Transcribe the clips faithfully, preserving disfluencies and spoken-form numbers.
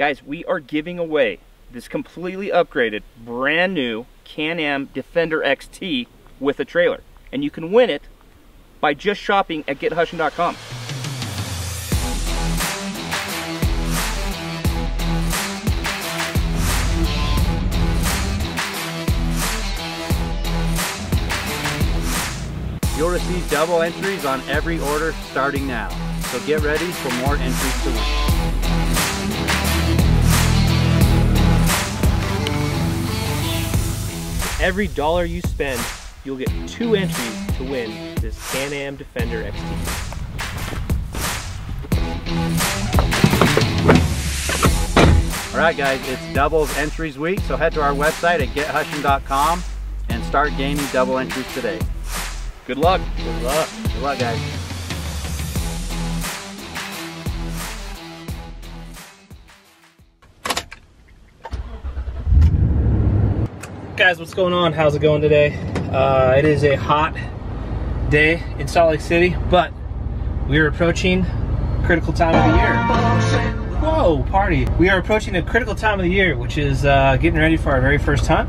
Guys, we are giving away this completely upgraded, brand new Can-Am Defender X T with a trailer. And you can win it by just shopping at Get Hushin dot com. You'll receive double entries on every order starting now. So get ready for more entries to win. Every dollar you spend, you'll get two entries to win this Can-Am Defender X T. All right, guys, it's doubles entries week, so head to our website at Get Hushin dot com and start gaining double entries today. Good luck. Good luck. Good luck, guys. Guys, what's going on? How's it going today? Uh, it is a hot day in Salt Lake City, but we are approaching critical time of the year. Whoa, party! We are approaching a critical time of the year, which is uh, getting ready for our very first hunt.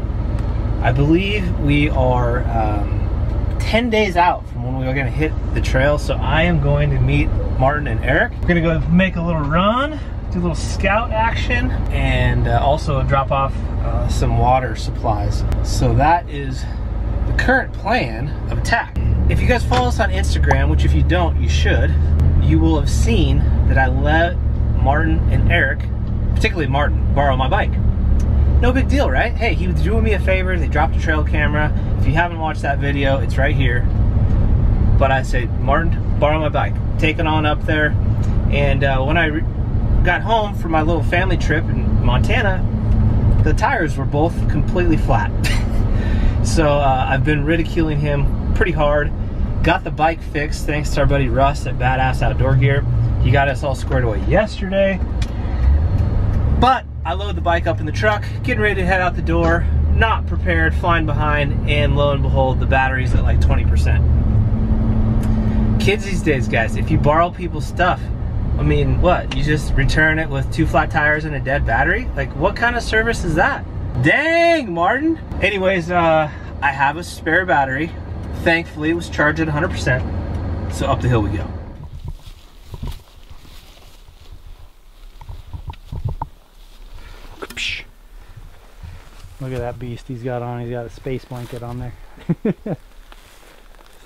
I believe we are um, ten days out from when we are going to hit the trail, so I am going to meet Martin and Eric. We're going to go make a little run, do a little scout action, and uh, also drop off uh, some water supplies. So that is the current plan of attack. If you guys follow us on Instagram, which if you don't, you should, you will have seen that I let Martin and Eric, particularly Martin, borrow my bike. No big deal, right? Hey, he was doing me a favor. They dropped a trail camera. If you haven't watched that video, it's right here. But I said, Martin, borrow my bike. Taking on up there, and uh, when I re got home from my little family trip in Montana, the tires were both completely flat. So uh, I've been ridiculing him pretty hard. Got the bike fixed thanks to our buddy Russ at Badass Outdoor Gear. He got us all squared away yesterday. But I loaded the bike up in the truck, getting ready to head out the door, not prepared, flying behind, and lo and behold, the battery's at like twenty percent. Kids these days, guys, if you borrow people's stuff, I mean, what? You just return it with two flat tires and a dead battery? Like, what kind of service is that? Dang, Martin! Anyways, uh, I have a spare battery. Thankfully, it was charged at one hundred percent. So up the hill we go. Look at that beast he's got on. He's got a space blanket on there.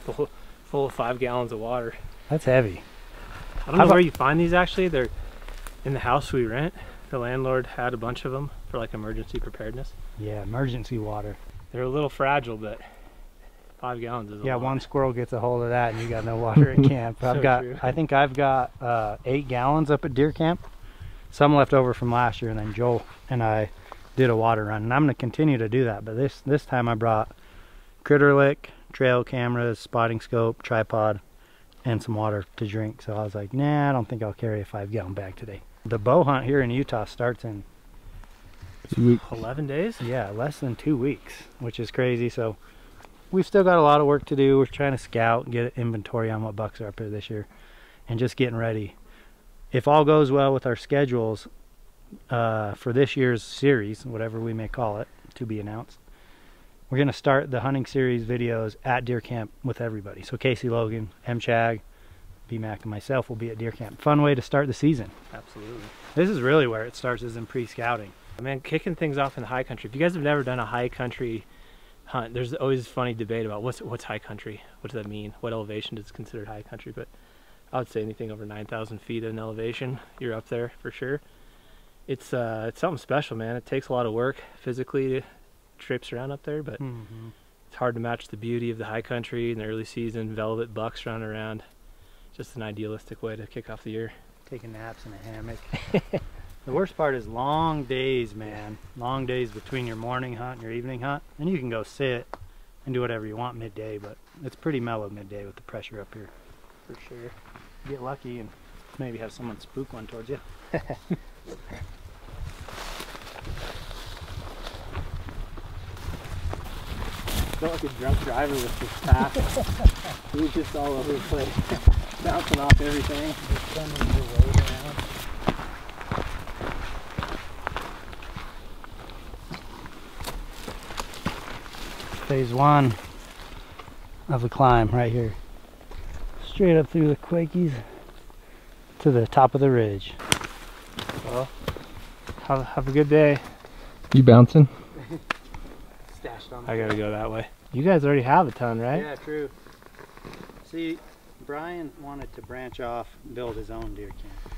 full, full of five gallons of water. That's heavy. I don't know where you find these actually. They're in the house we rent. The landlord had a bunch of them for like emergency preparedness. Yeah, emergency water. They're a little fragile, but five gallons is a lot. Yeah, one squirrel gets a hold of that and you got no water at camp. I've got, true. I think I've got uh, eight gallons up at deer camp. Some left over from last year, and then Joel and I did a water run. And I'm gonna continue to do that, but this, this time I brought Critterlick, trail cameras, spotting scope, tripod, and some water to drink. So I was like, nah, I don't think I'll carry a five gallon bag today. The bow hunt here in Utah starts in eleven days? Yeah, less than two weeks, which is crazy. So we've still got a lot of work to do. We're trying to scout, get an inventory on what bucks are up here this year, and just getting ready. If all goes well with our schedules uh, for this year's series, whatever we may call it, to be announced, we're going to start the hunting series videos at deer camp with everybody. So Casey Logan, M. Chag, B-Mac, and myself will be at deer camp. Fun way to start the season. Absolutely. This is really where it starts, is in pre-scouting. I mean, kicking things off in the high country. If you guys have never done a high country hunt, there's always a funny debate about what's, what's high country? What does that mean? What elevation is considered high country? But I would say anything over nine thousand feet in elevation, you're up there for sure. It's, uh, it's something special, man. It takes a lot of work physically to trips around up there, but mm-hmm. It's hard to match the beauty of the high country in the early season. Velvet bucks running around, just an idealistic way to kick off the year. Taking naps in a hammock. The worst part is long days, man. Long days between your morning hunt and your evening hunt, and you can go sit and do whatever you want midday, but it's pretty mellow midday with the pressure up here. For sure. Get lucky and maybe have someone spook one towards you. I felt like a drunk driver with this path. He was just all over the place, bouncing off everything. Just sending your weight around. phase one of the climb right here. Straight up through the Quakies to the top of the ridge. Well, have, have a good day. You bouncing? Stashed on the I gotta ground. Go that way. You guys already have a ton, right? Yeah, true. See, Brian wanted to branch off and build his own deer camp.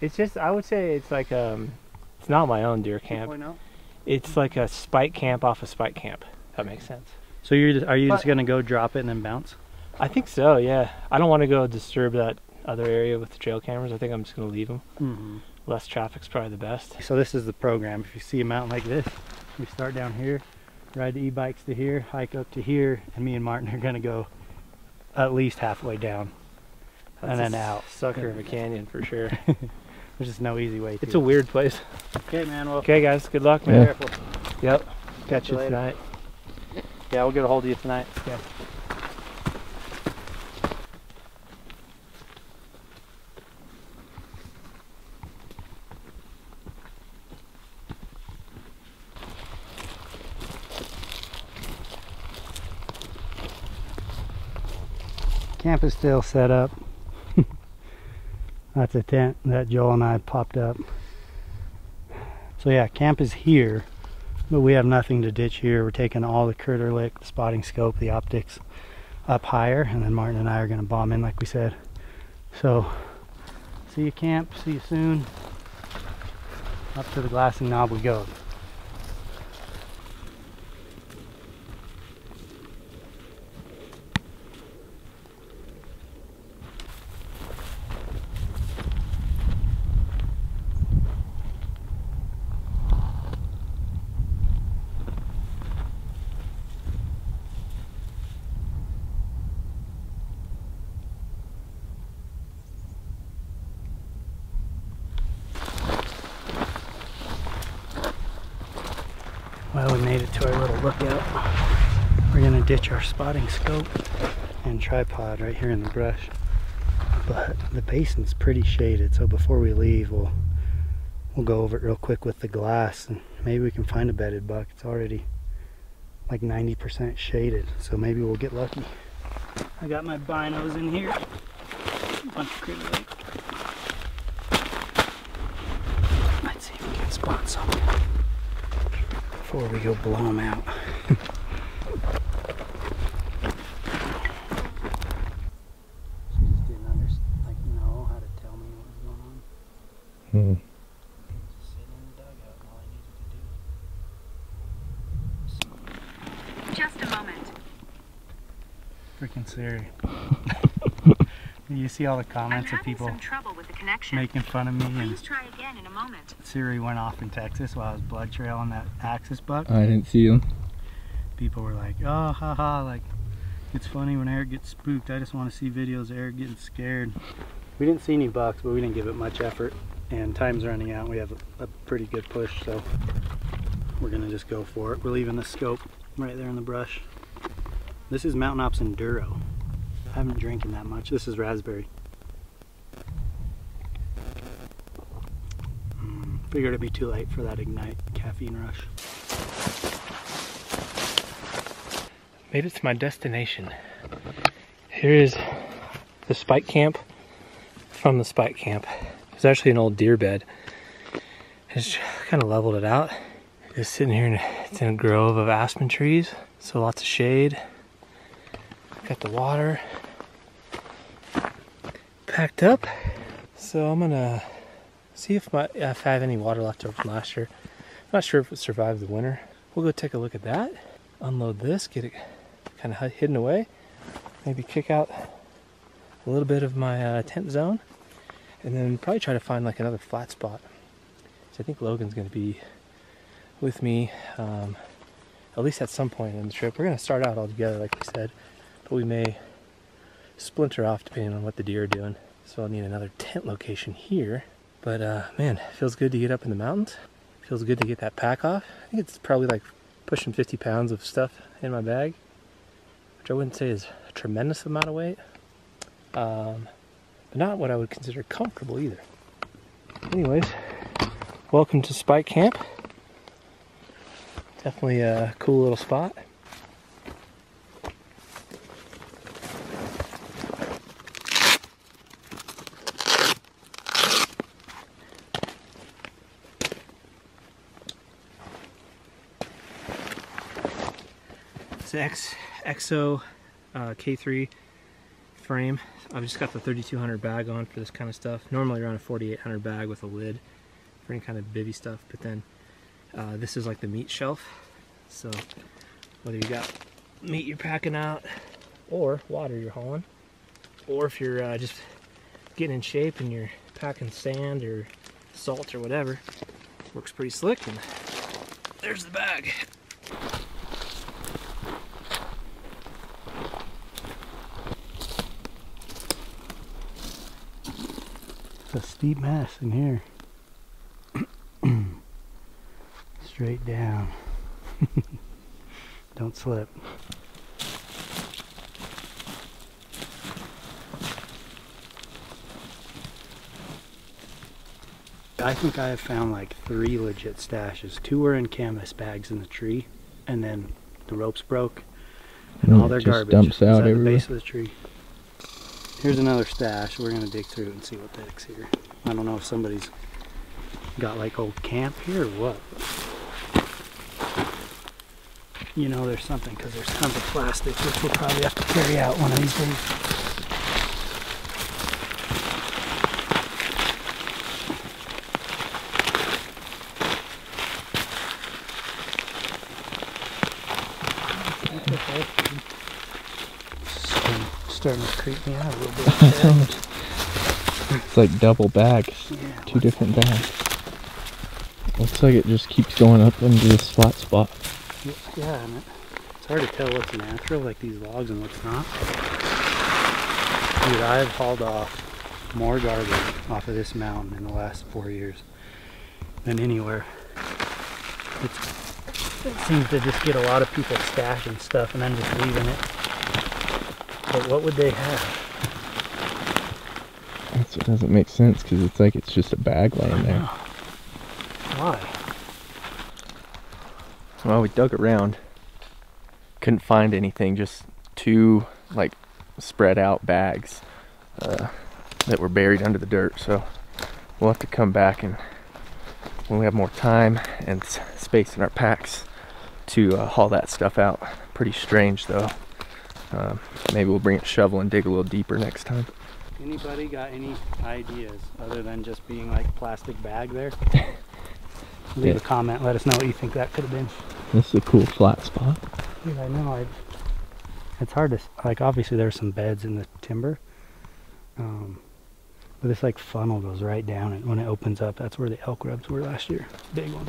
It's just, I would say it's like, um, it's not my own deer camp. two point oh? It's like a spike camp off a spike camp. That makes sense. So you're just, are you but, just gonna go drop it and then bounce? I think so, yeah. I don't want to go disturb that other area with the trail cameras. I think I'm just gonna leave them. Mm-hmm. Less traffic's probably the best. So this is the program. If you see a mountain like this, we start down here, ride the e-bikes to here, hike up to here, and me and Martin are gonna go at least halfway down. That's and then out. Sucker of a canyon for sure. There's just no easy way to. It's a weird place. Okay, man. Well, okay, guys. Good luck, man. Be careful. Yep. Catch you tonight. Yeah, we'll get a hold of you tonight. Yeah. Camp is still set up. That's a tent that Joel and I popped up. So yeah, camp is here, but we have nothing to ditch here. We're taking all the Critterlick, the spotting scope, the optics up higher, and then Martin and I are gonna bomb in like we said. So, see you camp, see you soon. Up to the glassing knob we go. Well, we made it to our little lookout. We're gonna ditch our spotting scope and tripod right here in the brush. But the basin's pretty shaded, so before we leave, we'll we'll go over it real quick with the glass, and maybe we can find a bedded buck. It's already like ninety percent shaded, so maybe we'll get lucky. I got my binos in here. Bunch of critter. Let's see if we can spot something before we go blow them out. She just didn't understand, like, know how to tell me what was going on. Hmm. Just sitting in the dugout and all I needed to do. Just a moment. Freaking Siri. You see all the comments of people with the making fun of me. Please and try again in a moment. Siri went off in Texas while I was blood trailing that Axis buck. I didn't see him. People were like, oh, haha, like, it's funny when Eric gets spooked. I just want to see videos of Eric getting scared. We didn't see any bucks, but we didn't give it much effort. And time's running out. We have a, a pretty good push, so we're going to just go for it. We're leaving the scope right there in the brush. This is Mountain Ops Enduro. I haven't drinking that much. This is raspberry. Mm, figured it'd be too late for that Ignite caffeine rush. Made it to my destination. Here is the spike camp from the spike camp. It's actually an old deer bed. I just kind of leveled it out. Just sitting here, in a, it's in a grove of aspen trees, so lots of shade. Got the water packed up, so I'm gonna see if my if I have any water left over from last year. I'm not sure if it survived the winter. We'll go take a look at that, unload this, get it kind of hidden away, maybe kick out a little bit of my uh, tent zone, and then probably try to find like another flat spot. So I think Logan's gonna be with me um, at least at some point in the trip. We're gonna start out all together like we said. We may splinter off depending on what the deer are doing. So I'll need another tent location here. But uh, man, it feels good to get up in the mountains. It feels good to get that pack off. I think it's probably like pushing fifty pounds of stuff in my bag, which I wouldn't say is a tremendous amount of weight, um, but not what I would consider comfortable either. Anyways, welcome to Spike Camp. Definitely a cool little spot. It's an X, Exo uh, K three frame. I've just got the thirty-two hundred bag on for this kind of stuff. Normally around a forty-eight hundred bag with a lid for any kind of bivy stuff, but then uh, this is like the meat shelf. So whether you got meat you're packing out or water you're hauling, or if you're uh, just getting in shape and you're packing sand or salt or whatever, works pretty slick. And there's the bag. It's a steep mess in here. Straight down. Don't slip. I think I have found like three legit stashes. Two were in canvas bags in the tree, and then the ropes broke, and all their garbage dumps out at the base of the tree. Here's another stash. We're gonna dig through and see what the heck's here. I don't know if somebody's got like old camp here or what. You know there's something, because there's tons of plastic which we'll probably have to carry out one of these days. Starting to creep me out a little bit. It's like double bags, yeah, two different bags. Looks like it just keeps going up into this flat spot. Yeah, and it's hard to tell what's natural, like these logs, and what's not. Dude, I've hauled off more garbage off of this mountain in the last four years than anywhere. It's, it seems to just get a lot of people stashing stuff and then just leaving it. But what would they have? That's what doesn't make sense, because it's like it's just a bag laying there. Why? Well, we dug around. Couldn't find anything, just two like spread out bags uh, that were buried under the dirt. So we'll have to come back, and when we have more time and space in our packs, to uh, haul that stuff out. Pretty strange though. Um, maybe we'll bring a shovel and dig a little deeper next time. Anybody got any ideas other than just being like plastic bag there? Leave yeah. a comment, let us know what you think that could have been. This is a cool flat spot. Dude, I know, I've, it's hard to, like obviously there's some beds in the timber, um, but this like funnel goes right down, and when it opens up, that's where the elk rubs were last year, big one.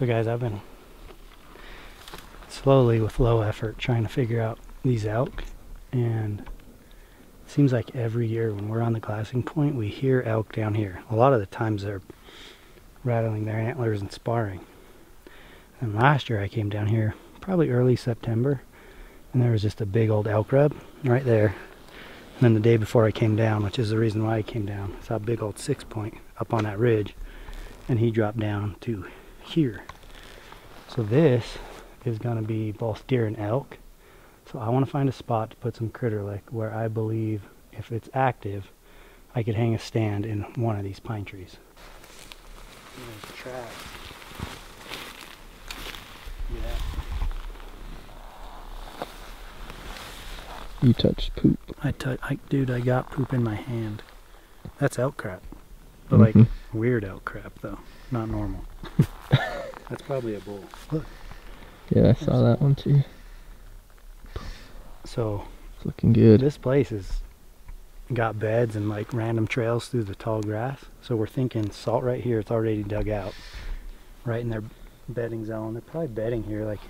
So guys, I've been slowly with low effort trying to figure out these elk, and it seems like every year when we're on the glassing point we hear elk down here. A lot of the times they're rattling their antlers and sparring. And last year I came down here probably early September, and there was just a big old elk rub right there. And then the day before I came down, which is the reason why I came down, I saw a big old six point up on that ridge, and he dropped down too. Here, so this is going to be both deer and elk. So I want to find a spot to put some Critterlick where I believe if it's active I could hang a stand in one of these pine trees. There's tracks. Yeah. You touched poop. I touch, I, dude, I got poop in my hand. That's elk crap, but mm-hmm. like weird elk crap though, not normal. That's probably a bull. Look. Yeah, I saw that one too. So it's looking good. This place has got beds and like random trails through the tall grass. So we're thinking salt right here. It's already dug out, right in their bedding zone. They're probably bedding here like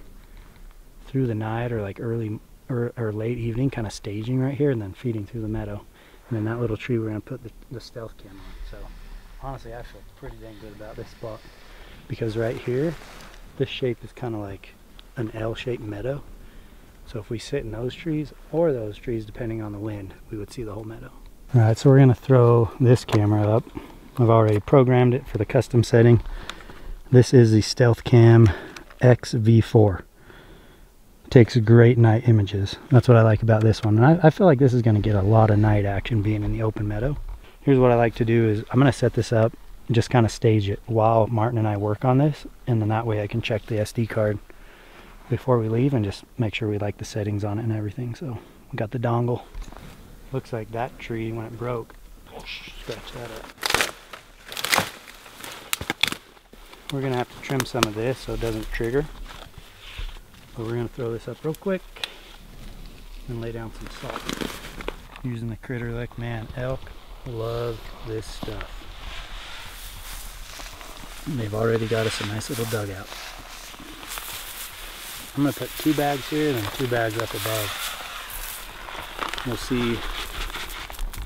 through the night or like early or, or late evening, kind of staging right here, and then feeding through the meadow. And then that little tree we're gonna put the, the stealth cam on. So honestly, I feel pretty dang good about this spot. Because right here, this shape is kind of like an L-shaped meadow, So if we sit in those trees or those trees, depending on the wind, we would see the whole meadow. All right, so we're gonna throw this camera up. I've already programmed it for the custom setting. This is the Stealth Cam X V four. It takes great night images. That's what I like about this one. And I, I feel like this is gonna get a lot of night action being in the open meadow. Here's what I like to do is I'm gonna set this up and just kind of stage it while Martin and I work on this. And then that way I can check the S D card before we leave and just make sure we like the settings on it and everything. So we got the dongle. Looks like that tree, when it broke, scratch that up. We're gonna have to trim some of this so it doesn't trigger. But we're gonna throw this up real quick and lay down some salt. Using the Critterlick, man, elk love this stuff. And they've already got us a nice little dugout. I'm gonna put two bags here and then two bags up above. We'll see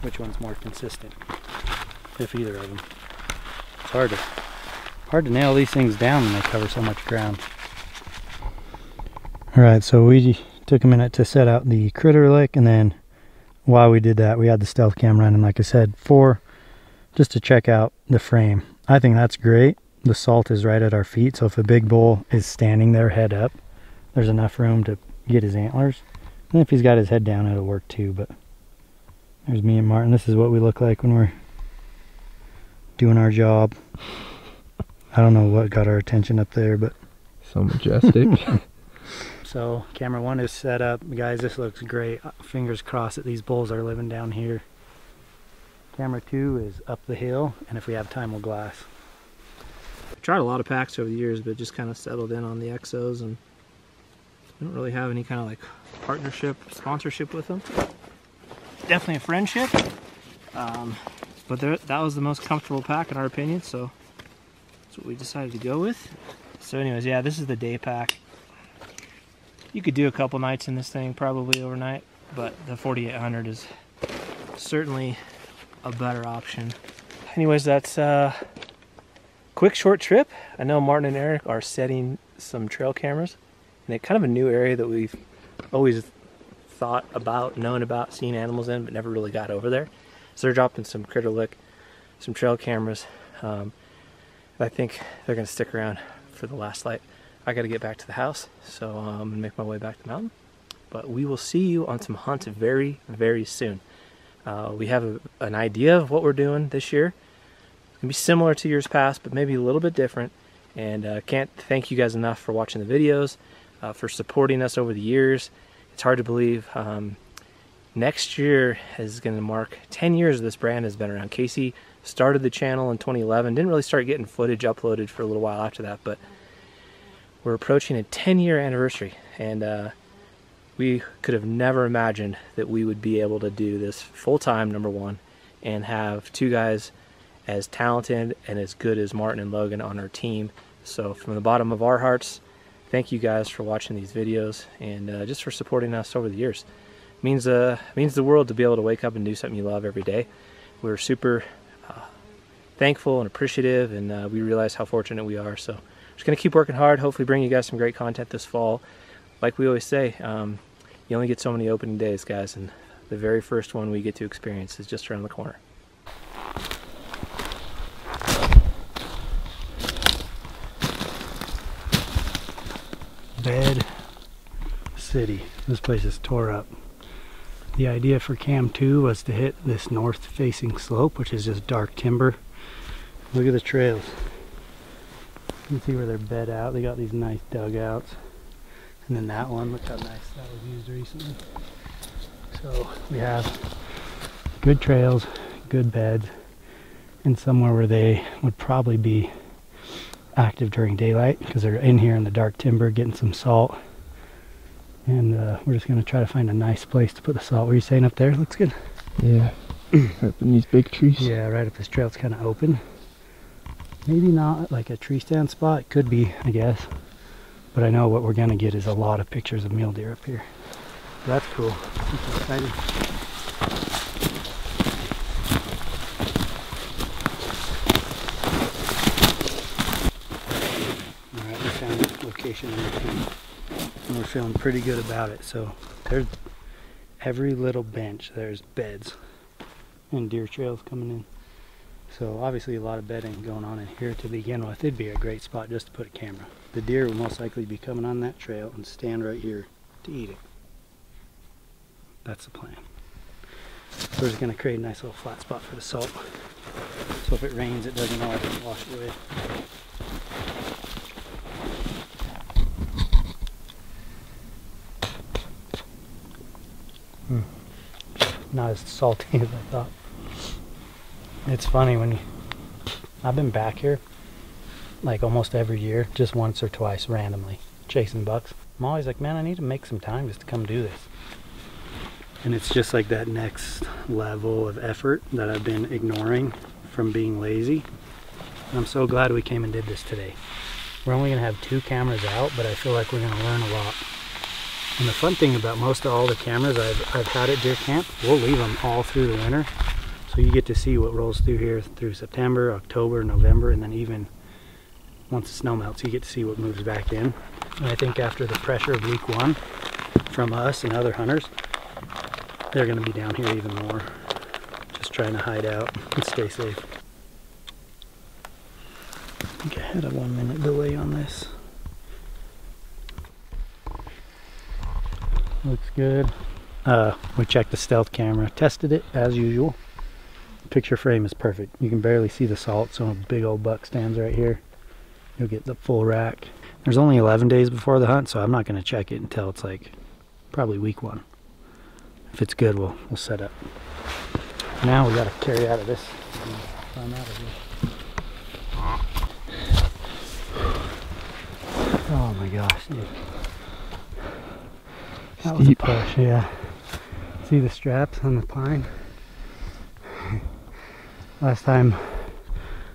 which one's more consistent, if either of them. It's hard to, hard to nail these things down when they cover so much ground. All right, so we took a minute to set out the Critterlick, and then while we did that, we had the Stealth Cam running, like I said, for just to check out the frame. I think that's great. The salt is right at our feet, so if a big bull is standing there head up, there's enough room to get his antlers. And if he's got his head down, it'll work too. But there's me and Martin. This is what we look like when we're doing our job. I don't know what got our attention up there, but so majestic. So camera one is set up, guys. This looks great. Fingers crossed that these bulls are living down here. Camera two is up the hill, and if we have time, we'll glass. I've tried a lot of packs over the years, but just kind of settled in on the Exos, and I don't really have any kind of like partnership, sponsorship with them. Definitely a friendship, um, but there, that was the most comfortable pack in our opinion, so that's what we decided to go with. So anyways, yeah, this is the day pack. You could do a couple nights in this thing, probably overnight, but the forty-eight hundred is certainly a better option. Anyways, that's a quick short trip. I know Martin and Eric are setting some trail cameras. And it's kind of a new area that we've always thought about, known about, seen animals in, but never really got over there. So they're dropping some Critterlick, some trail cameras. Um, I think they're gonna stick around for the last light. I gotta get back to the house, so I'm um, gonna make my way back to the mountain. But we will see you on some hunts very, very soon. Uh, we have a, an idea of what we're doing this year. It's gonna be similar to years past, but maybe a little bit different. And uh, can't thank you guys enough for watching the videos. Uh, for supporting us over the years. It's hard to believe. Um, next year is going to mark ten years this brand has been around. Casey started the channel in twenty eleven, didn't really start getting footage uploaded for a little while after that, but we're approaching a ten year anniversary, and uh, we could have never imagined that we would be able to do this full-time, number one, and have two guys as talented and as good as Martin and Logan on our team. So from the bottom of our hearts, thank you guys for watching these videos and uh, just for supporting us over the years. It means, uh, means the world to be able to wake up and do something you love every day. We're super uh, thankful and appreciative, and uh, we realize how fortunate we are. So just going to keep working hard, hopefully bring you guys some great content this fall. Like we always say, um, you only get so many opening days, guys, and the very first one we get to experience is just around the corner. Bed City. This place is tore up. The idea for cam two was to hit this north facing slope, which is just dark timber. Look at the trails. You can see where they're bed out. They got these nice dugouts. And then that one, look how nice that was used recently. So we have good trails, good beds, and somewhere where they would probably be active during daylight, because they're in here in the dark timber getting some salt. And uh, we're just going to try to find a nice place to put the salt. What are you saying up there? Looks good. Yeah. Up in these big trees. Yeah, right up this trail. It's kind of open. Maybe not like a tree stand spot. It could be, I guess. But I know what we're going to get is a lot of pictures of mule deer up here. That's cool. That's exciting. Location. and we're feeling pretty good about it. So there's every little bench, there's beds and deer trails coming in. So obviously a lot of bedding going on in here to begin with. It'd be a great spot just to put a camera. The deer will most likely be coming on that trail and stand right here to eat it. That's the plan. So we're just gonna create a nice little flat spot for the salt. So if it rains, it doesn't all wash away. Hmm. Not as salty as I thought. It's funny when you, I've been back here like almost every year, just once or twice randomly, chasing bucks. I'm always like, man, I need to make some time just to come do this. And it's just like that next level of effort that I've been ignoring from being lazy. And I'm so glad we came and did this today. We're only gonna have two cameras out, but I feel like we're gonna learn a lot. And the fun thing about most of all the cameras I've, I've had at deer camp, we'll leave them all through the winter. So you get to see what rolls through here through September, October, November, and then even once the snow melts, you get to see what moves back in. And I think after the pressure of week one from us and other hunters, they're gonna be down here even more, just trying to hide out and stay safe. I think I had a one minute delay on this. Looks good. Uh, we checked the stealth camera, tested it as usual. Picture frame is perfect. You can barely see the salt, so a big old buck stands right here. You'll get the full rack. There's only eleven days before the hunt, so I'm not going to check it until it's like probably week one. If it's good, we'll we'll set up. Now we got to carry out of this. Climb out of here. Oh my gosh, dude! That was a push, yeah. See the straps on the pine? Last time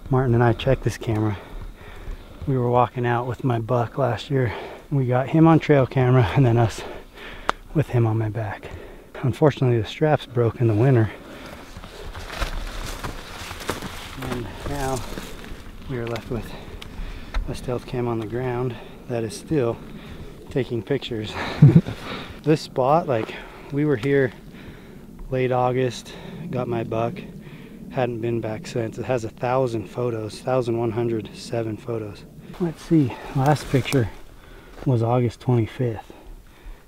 Martin and I checked this camera, we were walking out with my buck last year. We got him on trail camera and then us with him on my back. Unfortunately, the straps broke in the winter. And now we are left with a stealth cam on the ground that is still taking pictures. This spot, like, we were here late August, got my buck. Hadn't been back since. It has a thousand photos, one thousand one hundred seven photos. Let's see, last picture was August twenty-fifth.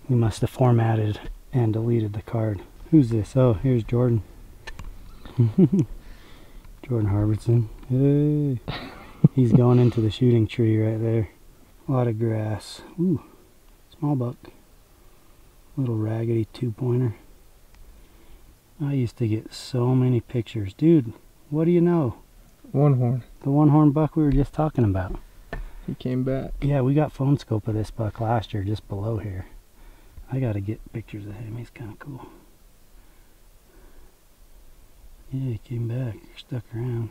We must have formatted and deleted the card. Who's this? Oh, here's Jordan. Jordan Harberson. Hey. He's going into the shooting tree right there. A lot of grass. Ooh, small buck. Little raggedy two-pointer. I used to get so many pictures. Dude, what do you know? One horn. The one horn buck we were just talking about. He came back. Yeah, we got phone scope of this buck last year just below here. I gotta get pictures of him. He's kind of cool. Yeah, he came back. Stuck around.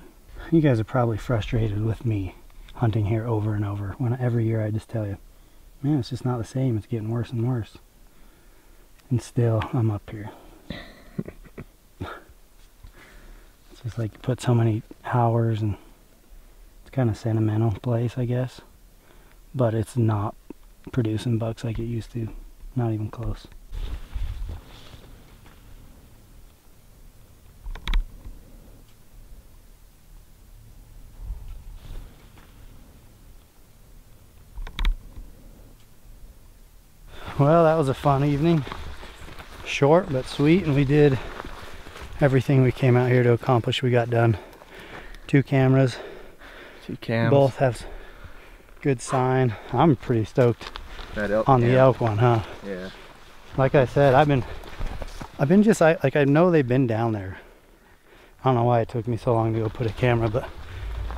You guys are probably frustrated with me hunting here over and over. When every year I just tell you, man, it's just not the same. It's getting worse and worse. And still, I'm up here. It's like you put so many hours, and it's kind of sentimental place, I guess. But it's not producing bucks like it used to. Not even close. Well, that was a fun evening. Short but sweet, and we did everything we came out here to accomplish. We got done. Two cameras. Two cams. Both have good sign. I'm pretty stoked that elk on the yeah. elk one, huh? Yeah. Like I said, I've been, I've been just I, like I know they've been down there. I don't know why it took me so long to go put a camera, but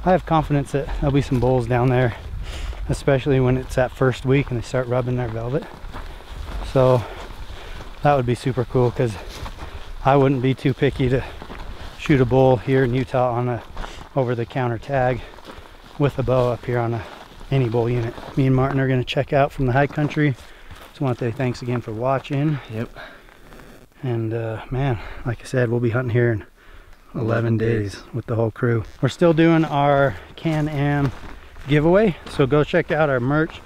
I have confidence that there'll be some bulls down there, especially when it's that first week and they start rubbing their velvet. So that would be super cool, because I wouldn't be too picky to shoot a bull here in Utah on a over-the-counter tag with a bow up here on a, any bull unit. Me and Martin are going to check out from the high country. Just want to say thanks again for watching. Yep. And uh, man, like I said, we'll be hunting here in eleven days with the whole crew. We're still doing our Can-Am giveaway, so go check out our merch.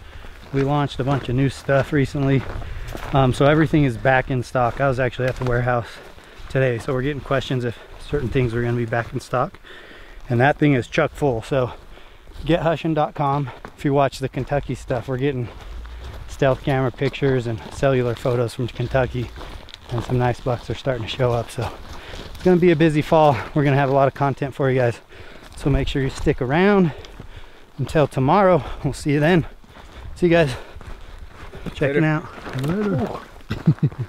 we launched a bunch of new stuff recently, um, so everything is back in stock. I was actually at the warehouse today, so we're getting questions if certain things are going to be back in stock, and that thing is chuck full. So Get Hushin dot com, if you watch the Kentucky stuff, we're getting stealth camera pictures and cellular photos from Kentucky, and some nice bucks are starting to show up. So it's going to be a busy fall. We're going to have a lot of content for you guys, so make sure you stick around until tomorrow. We'll see you then. See you guys. Checking out later.